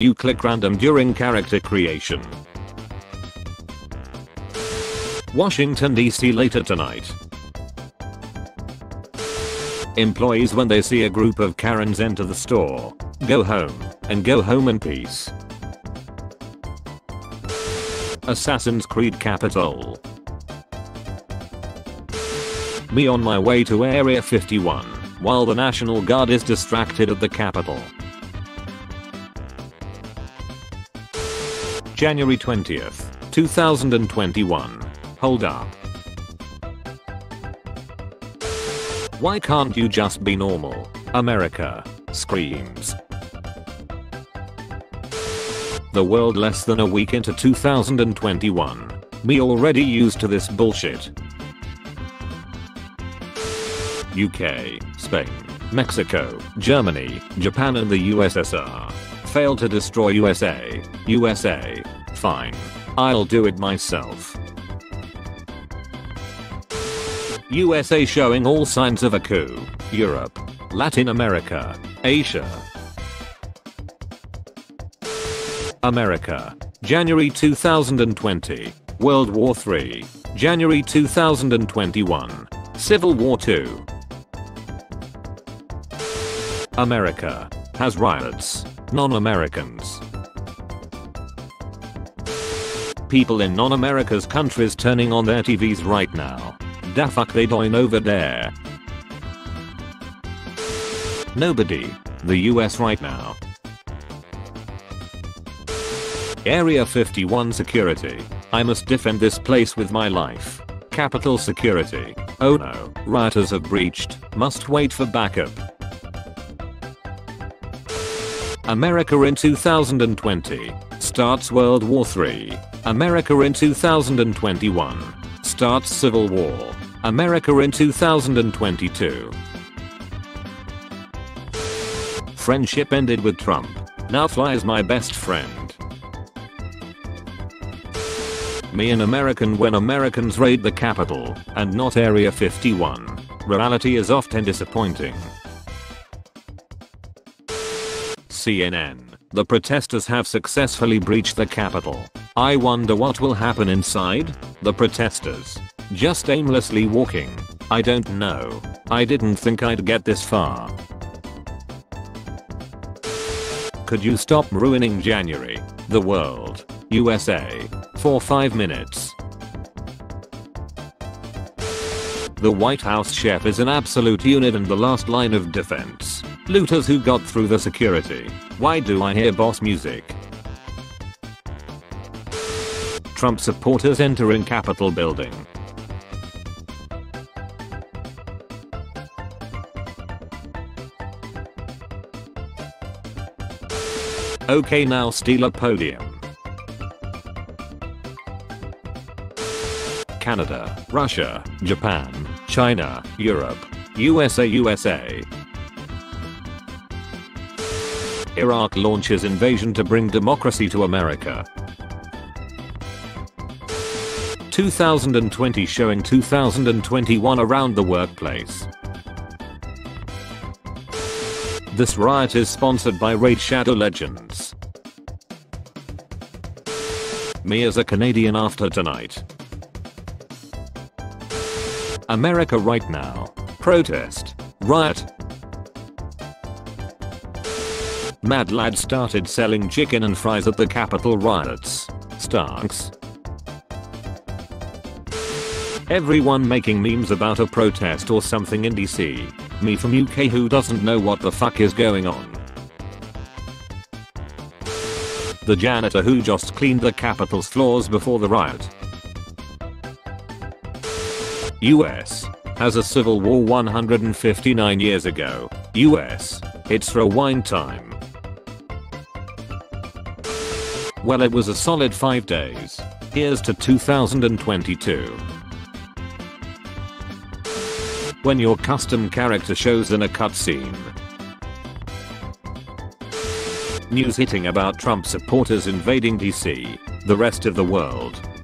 You click random during character creation. Washington DC later tonight. Employees when they see a group of Karens enter the store, go home in peace. Assassin's Creed Capitol. Me on my way to Area 51, while the National Guard is distracted at the Capitol. January 20th, 2021. Hold up. Why can't you just be normal? America screams. The world less than a week into 2021. Me already used to this bullshit. UK, Spain, Mexico, Germany, Japan and the USSR. Fail to destroy USA. USA. Fine. I'll do it myself. USA showing all signs of a coup. Europe, Latin America, Asia. America, January 2020. World War III, January 2021. Civil War II. America has riots, non-Americans. People in non-America's countries turning on their TVs right now. Da fuck they doing over there? Nobody. The US right now. Area 51 security. I must defend this place with my life. Capital security. Oh no. Rioters have breached. Must wait for backup. America in 2020. Starts World War III. America in 2021. Starts Civil War. America in 2022. Friendship ended with Trump. Now flies my best friend. Me an American when Americans raid the Capitol and not Area 51. Reality is often disappointing. CNN. The protesters have successfully breached the Capitol. I wonder what will happen inside? The protesters. Just aimlessly walking. I don't know. I didn't think I'd get this far. Could you stop ruining January? The world. USA. For 5 minutes. The White House chef is an absolute unit and the last line of defense. Looters who got through the security. Why do I hear boss music? Trump supporters entering Capitol building. Okay, now steal a podium. Canada, Russia, Japan, China, Europe, USA, USA. Iraq launches invasion to bring democracy to America. 2020 showing 2021 around the workplace. This riot is sponsored by Raid Shadow Legends. Me as a Canadian after tonight. America right now. Protest. Riot. Mad lad started selling chicken and fries at the Capitol riots. Starks. Everyone making memes about a protest or something in DC. Me from UK who doesn't know what the fuck is going on. The janitor who just cleaned the Capitol's floors before the riot. US has a civil war 159 years ago. US, it's rewind time. Well, it was a solid 5 days. Here's to 2022. When your custom character shows in a cutscene. News hitting about Trump supporters invading DC, the rest of the world.